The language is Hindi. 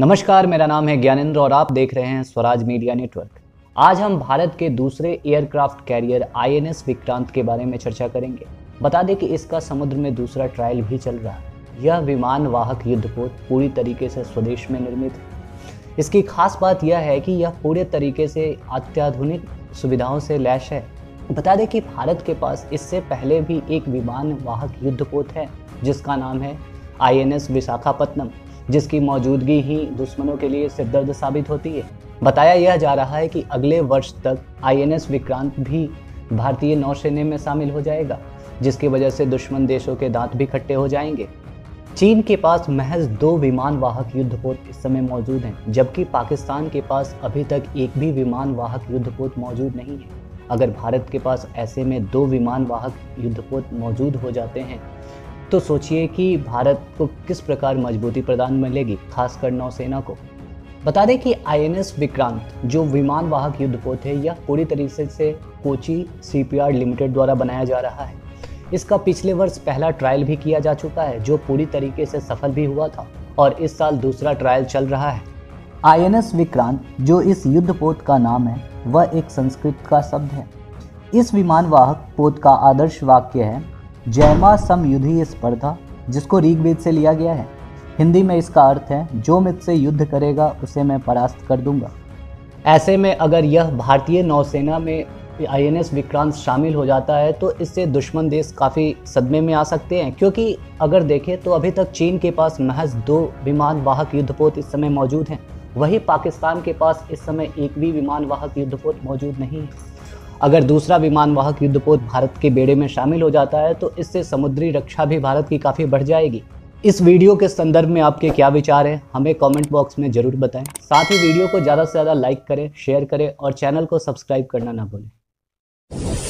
नमस्कार, मेरा नाम है ज्ञानेंद्र और आप देख रहे हैं स्वराज मीडिया नेटवर्क। आज हम भारत के दूसरे एयरक्राफ्ट कैरियर आईएनएस विक्रांत के बारे में चर्चा करेंगे। बता दें कि इसका समुद्र में दूसरा ट्रायल भी चल रहा है। यह विमान वाहक युद्धपोत पूरी तरीके से स्वदेश में निर्मित है। इसकी खास बात यह है कि यह पूरे तरीके से अत्याधुनिक सुविधाओं से लैस है। बता दें कि भारत के पास इससे पहले भी एक विमान वाहक युद्धपोत है जिसका नाम है INS विशाखापत्तनम, जिसकी मौजूदगी ही दुश्मनों के लिए सिरदर्द साबित होती है। बताया यह जा रहा है कि अगले वर्ष तक INS विक्रांत भी भारतीय नौसेना में शामिल हो जाएगा, जिसकी वजह से दुश्मन देशों के दांत भी खट्टे हो जाएंगे। चीन के पास महज 2 विमान वाहक युद्धपोत इस समय मौजूद हैं, जबकि पाकिस्तान के पास अभी तक एक भी विमान वाहक युद्धपोत मौजूद नहीं है। अगर भारत के पास ऐसे में 2 विमान वाहक युद्धपोत मौजूद हो जाते हैं तो सोचिए कि भारत को किस प्रकार मजबूती प्रदान मिलेगी, खासकर नौसेना को। बता दें कि INS विक्रांत जो विमान वाहक युद्धपोत है, यह पूरी तरीके से कोची CPR लिमिटेड द्वारा बनाया जा रहा है। इसका पिछले वर्ष पहला ट्रायल भी किया जा चुका है, जो पूरी तरीके से सफल भी हुआ था, और इस साल दूसरा ट्रायल चल रहा है। INS विक्रांत जो इस युद्धपोत का नाम है, वह एक संस्कृत का शब्द है। इस विमान वाहक पोत का आदर्श वाक्य है जयमा समयुद्धी स्पर्धा, जिसको ऋग्वेद से लिया गया है। हिंदी में इसका अर्थ है जो मुझसे युद्ध करेगा उसे मैं परास्त कर दूंगा। ऐसे में अगर यह भारतीय नौसेना में INS विक्रांत शामिल हो जाता है तो इससे दुश्मन देश काफ़ी सदमे में आ सकते हैं, क्योंकि अगर देखें तो अभी तक चीन के पास महज 2 विमान वाहक युद्धपोत इस समय मौजूद हैं। वहीं पाकिस्तान के पास इस समय एक भी विमान वाहक युद्धपोत मौजूद नहीं है। अगर दूसरा विमान वाहक युद्धपोत भारत के बेड़े में शामिल हो जाता है तो इससे समुद्री रक्षा भी भारत की काफ़ी बढ़ जाएगी। इस वीडियो के संदर्भ में आपके क्या विचार हैं, हमें कमेंट बॉक्स में ज़रूर बताएं। साथ ही वीडियो को ज़्यादा से ज़्यादा लाइक करें, शेयर करें और चैनल को सब्सक्राइब करना ना भूलें।